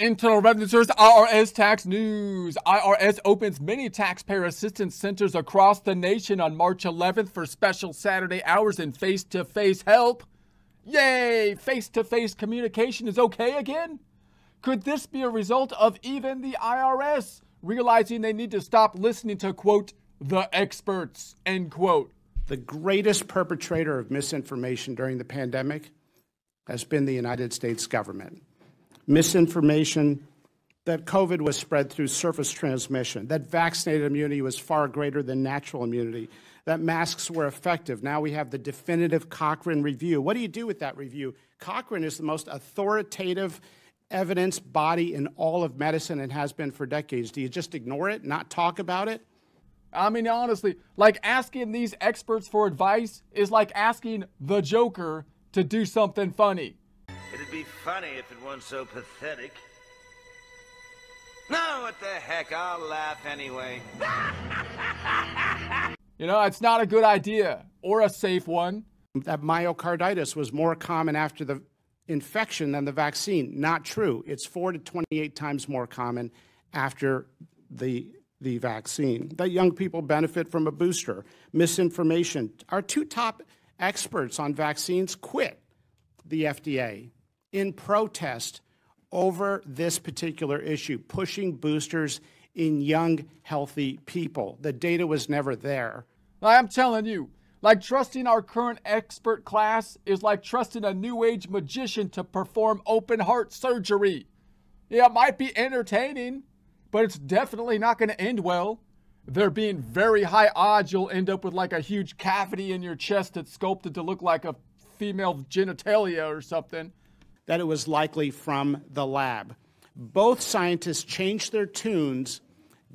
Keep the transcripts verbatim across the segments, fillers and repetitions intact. Internal Revenue Service, I R S Tax News. I R S opens many taxpayer assistance centers across the nation on March eleventh for special Saturday hours and face-to-face help. Yay! Face-to-face communication is okay again? Could this be a result of even the I R S realizing they need to stop listening to, quote, the experts, end quote? The greatest perpetrator of misinformation during the pandemic has been the United States government. Misinformation that COVID was spread through surface transmission, that vaccinated immunity was far greater than natural immunity, that masks were effective. Now we have the definitive Cochrane review. What do you do with that review? Cochrane is the most authoritative evidence body in all of medicine and has been for decades. Do you just ignore it, not talk about it? I mean, honestly, like asking these experts for advice is like asking the Joker to do something funny. It'd be funny if it weren't so pathetic. No, what the heck, I'll laugh anyway. You know, it's not a good idea, or a safe one. That myocarditis was more common after the infection than the vaccine. Not true. It's four to twenty-eight times more common after the the vaccine. That young people benefit from a booster. Misinformation. Our two top experts on vaccines quit the F D A in protest over this particular issue, pushing boosters in young, healthy people. The data was never there. I'm telling you, like trusting our current expert class is like trusting a new age magician to perform open heart surgery. Yeah, it might be entertaining, but it's definitely not going to end well. There being very high odds you'll end up with like a huge cavity in your chest that's sculpted to look like a female genitalia or something. That it was likely from the lab. Both scientists changed their tunes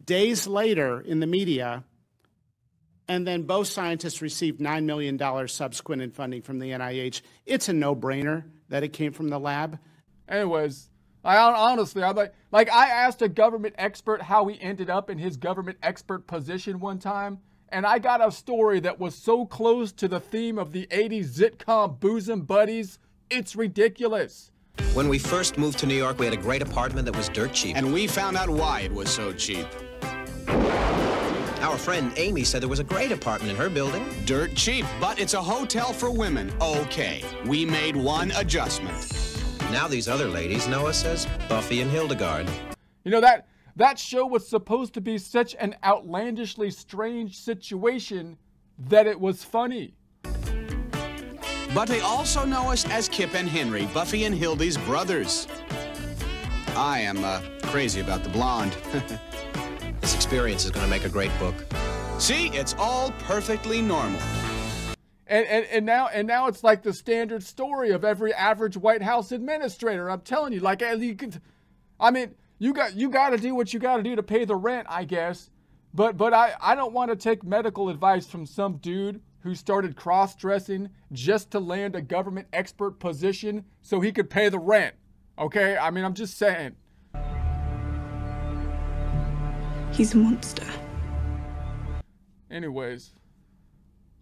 days later in the media, and then both scientists received nine million dollars subsequent in funding from the N I H. It's a no-brainer that it came from the lab. Anyways, I honestly, I'm like, like I asked a government expert how he ended up in his government expert position one time, and I got a story that was so close to the theme of the eighties sitcom Bosom Buddies, it's ridiculous. When we first moved to New York, we had a great apartment that was dirt cheap. And we found out why it was so cheap. Our friend Amy said there was a great apartment in her building. Dirt cheap, but it's a hotel for women. Okay, we made one adjustment. Now these other ladies know us as Buffy and Hildegard. You know, that... That show was supposed to be such an outlandishly strange situation that it was funny. But they also know us as Kip and Henry, Buffy and Hildy's brothers. I am uh, crazy about the blonde. This experience is going to make a great book. See, it's all perfectly normal. And, and, and, now, and now it's like the standard story of every average White House administrator. I'm telling you, like, you could, I mean... You got you got to do what you got to do to pay the rent, I guess. But but I, I don't want to take medical advice from some dude who started cross-dressing just to land a government expert position so he could pay the rent. Okay? I mean, I'm just saying. He's a monster. Anyways,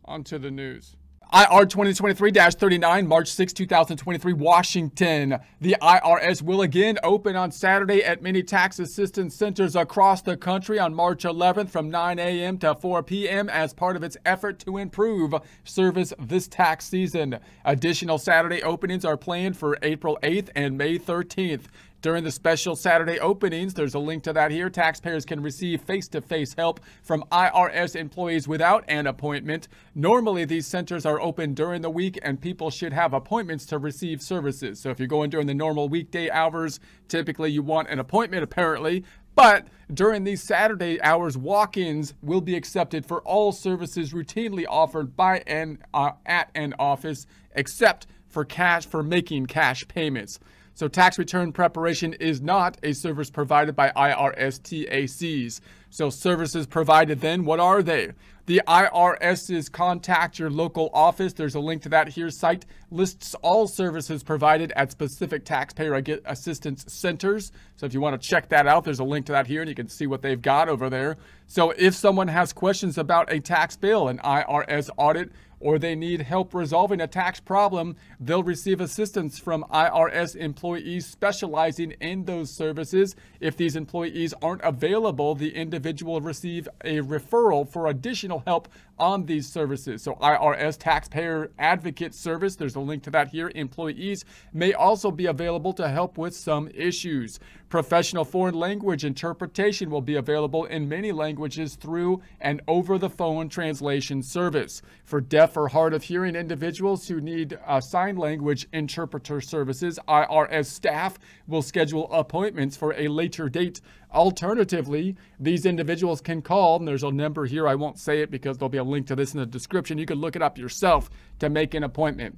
on to the news. I R twenty twenty-three dash thirty-nine, March sixth, two thousand twenty-three, Washington. The I R S will again open on Saturday at many tax assistance centers across the country on March eleventh from nine A M to four P M as part of its effort to improve service this tax season. Additional Saturday openings are planned for April eighth and May thirteenth. During the special Saturday openings, there's a link to that here, taxpayers can receive face-to-face help from I R S employees without an appointment. Normally, these centers are open during the week, and people should have appointments to receive services. So if you're going during the normal weekday hours, typically you want an appointment, apparently. But during these Saturday hours, walk-ins will be accepted for all services routinely offered by and uh, at an office, except for cash for making cash payments. So tax return preparation is not a service provided by I R S T A Cs. So services provided then, what are they? The IRS's Contact Your Local Office, there's a link to that here site, lists all services provided at specific taxpayer assistance centers. So if you want to check that out, there's a link to that here and you can see what they've got over there. So if someone has questions about a tax bill, an I R S audit, or they need help resolving a tax problem, they'll receive assistance from I R S employees specializing in those services. If these employees aren't available, the individual will receive a referral for additional help on these services. So I R S Taxpayer Advocate Service, there's a link to that here. Employees may also be available to help with some issues. Professional foreign language interpretation will be available in many languages through an over-the-phone translation service. For deaf or hard of hearing individuals who need uh, sign language interpreter services, I R S staff will schedule appointments for a later date. Alternatively, these individuals can call, and there's a number here, I won't say it because there'll be a link to this in the description. You can look it up yourself to make an appointment.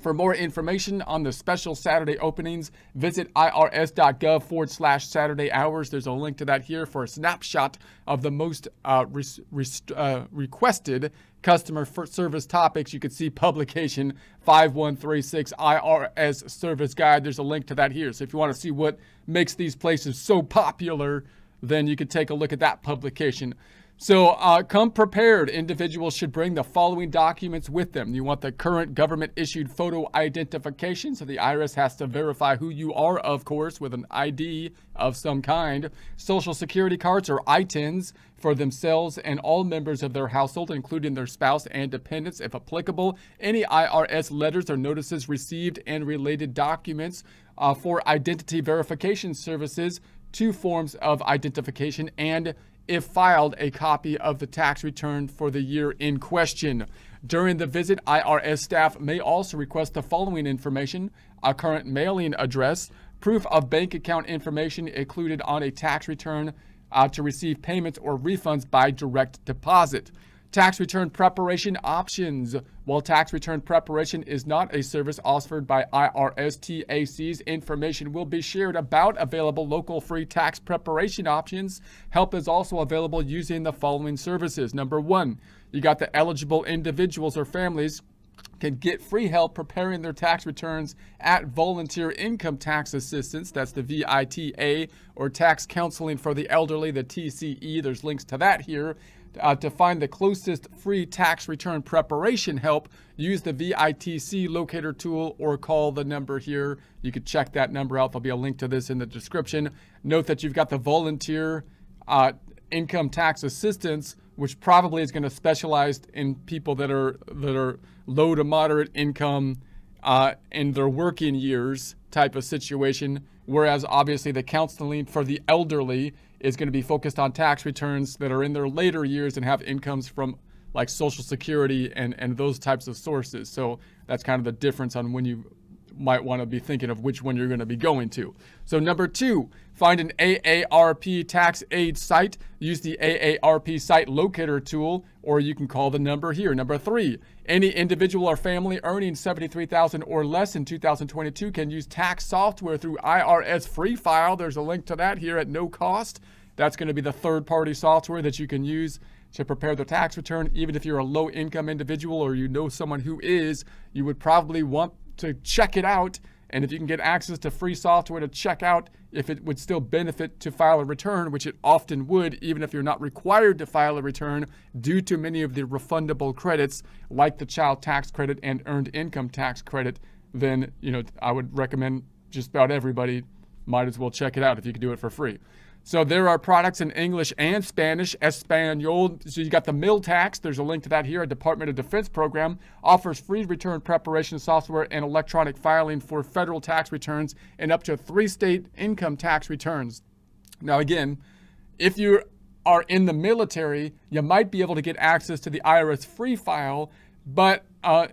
For more information on the special Saturday openings, visit I R S dot gov forward slash Saturday hours. There's a link to that here for a snapshot of the most uh, re re uh, requested customer service topics. You can see publication five one three six I R S Service Guide. There's a link to that here. So if you want to see what makes these places so popular, then you can take a look at that publication. So uh, come prepared. Individuals should bring the following documents with them. You want the current government-issued photo identification, so the I R S has to verify who you are, of course, with an I D of some kind. Social Security cards or I T I Ns for themselves and all members of their household, including their spouse and dependents, if applicable. Any I R S letters or notices received and related documents uh, for identity verification services, two forms of identification, and if filed, a copy of the tax return for the year in question. During the visit, I R S staff may also request the following information: a current mailing address, proof of bank account information included on a tax return uh, to receive payments or refunds by direct deposit. Tax return preparation options. While tax return preparation is not a service offered by I R S T A Cs, information will be shared about available local free tax preparation options. Help is also available using the following services. Number one, you got the eligible individuals or families can get free help preparing their tax returns at Volunteer Income Tax Assistance. That's the V I T A, or Tax Counseling for the Elderly, the T C E. There's links to that here. Uh, to find the closest free tax return preparation help, use the V I T C locator tool or call the number here. You can check that number out. There'll be a link to this in the description. Note that you've got the volunteer uh, income tax assistance, which probably is going to specialize in people that are that are low to moderate income uh, in their working years type of situation. Whereas obviously the counseling for the elderly is going to be focused on tax returns that are in their later years and have incomes from like Social Security and, and those types of sources. So that's kind of the difference on when you might want to be thinking of which one you're going to be going to. So number two, find an A A R P tax aid site. Use the A A R P site locator tool, or you can call the number here. Number three, any individual or family earning seventy-three thousand dollars or less in two thousand twenty-two can use tax software through I R S Free File. There's a link to that here at no cost. That's going to be the third-party software that you can use to prepare the tax return. Even if you're a low-income individual or you know someone who is, you would probably want to check it out, and if you can get access to free software to check out if it would still benefit to file a return, which it often would, even if you're not required to file a return due to many of the refundable credits like the child tax credit and earned income tax credit, then you know I would recommend just about everybody might as well check it out if you can do it for free. So there are products in English and Spanish, Espanol. So you got the MilTax. There's a link to that here. A Department of Defense program offers free return preparation software and electronic filing for federal tax returns and up to three state income tax returns. Now, again, if you are in the military, you might be able to get access to the I R S free file, but uh,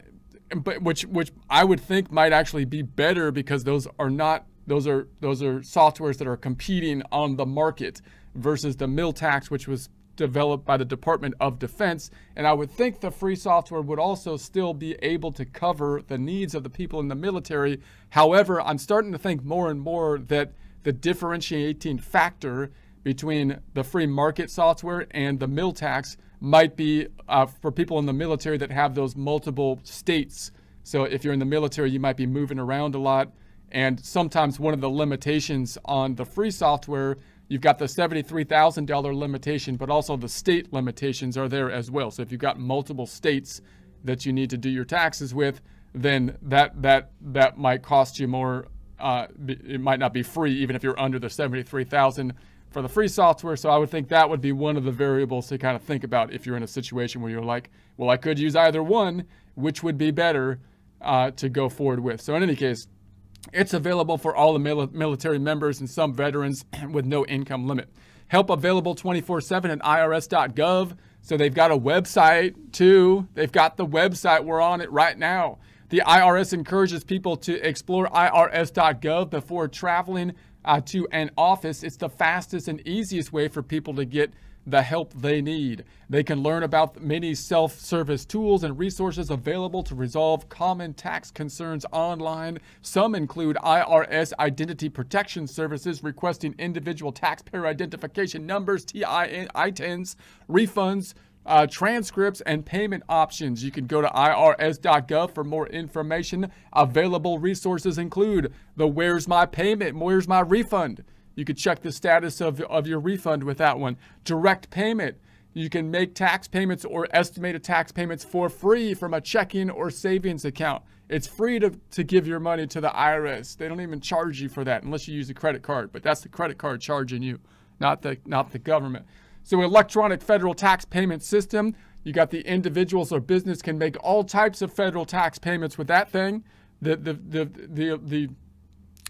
but which which I would think might actually be better because those are not. Those are those are softwares that are competing on the market versus the MilTax, which was developed by the Department of Defense. And I would think the free software would also still be able to cover the needs of the people in the military. However, I'm starting to think more and more that the differentiating factor between the free market software and the MilTax might be uh, for people in the military that have those multiple states. So if you're in the military, you might be moving around a lot. And sometimes one of the limitations on the free software, you've got the seventy-three thousand dollar limitation, but also the state limitations are there as well. So if you've got multiple states that you need to do your taxes with, then that that that might cost you more. Uh, it might not be free, even if you're under the seventy-three thousand dollars for the free software. So I would think that would be one of the variables to kind of think about if you're in a situation where you're like, well, I could use either one, which would be better uh, to go forward with. So in any case, it's available for all the mil military members and some veterans with no income limit. Help available twenty-four seven at I R S dot gov. So they've got a website too. They've got the website. We're on it right now. The I R S encourages people to explore I R S dot gov before traveling uh, to an office. It's the fastest and easiest way for people to get the help they need. They can learn about many self-service tools and resources available to resolve common tax concerns online. Some include I R S Identity Protection Services, requesting individual taxpayer identification numbers, I T I Ns, refunds, Uh, transcripts, and payment options. You can go to I R S dot gov for more information. Available resources include the Where's My Payment? Where's My Refund? You could check the status of, of your refund with that one. Direct payment. You can make tax payments or estimated tax payments for free from a checking or savings account. It's free to, to give your money to the I R S. They don't even charge you for that unless you use a credit card, but that's the credit card charging you, not the, not the government. So electronic federal tax payment system, you got the individuals or business can make all types of federal tax payments with that thing. The, the, the, the, the,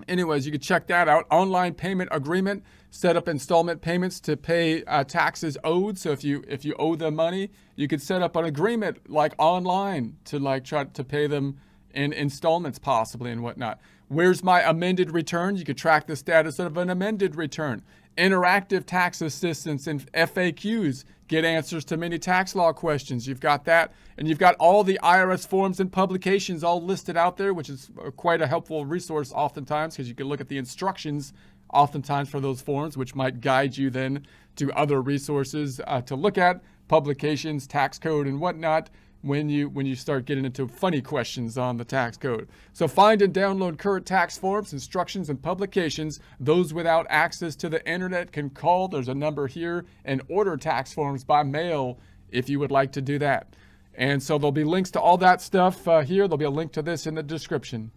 anyways, you can check that out. Online payment agreement, set up installment payments to pay uh, taxes owed. So if you, if you owe them money, you could set up an agreement like online to like try to pay them in installments possibly and whatnot. Where's My Amended Return? You could track the status of an amended return. Interactive tax assistance and F A Qs, get answers to many tax law questions. You've got that, and you've got all the I R S forms and publications all listed out there, which is quite a helpful resource oftentimes, because you can look at the instructions oftentimes for those forms, which might guide you then to other resources uh, to look at, publications, tax code, and whatnot, when you when you start getting into funny questions on the tax code. So find and download current tax forms, instructions, and publications. Those without access to the internet can call, there's a number here, and order tax forms by mail if you would like to do that. And so there'll be links to all that stuff uh, here. There'll be a link to this in the description.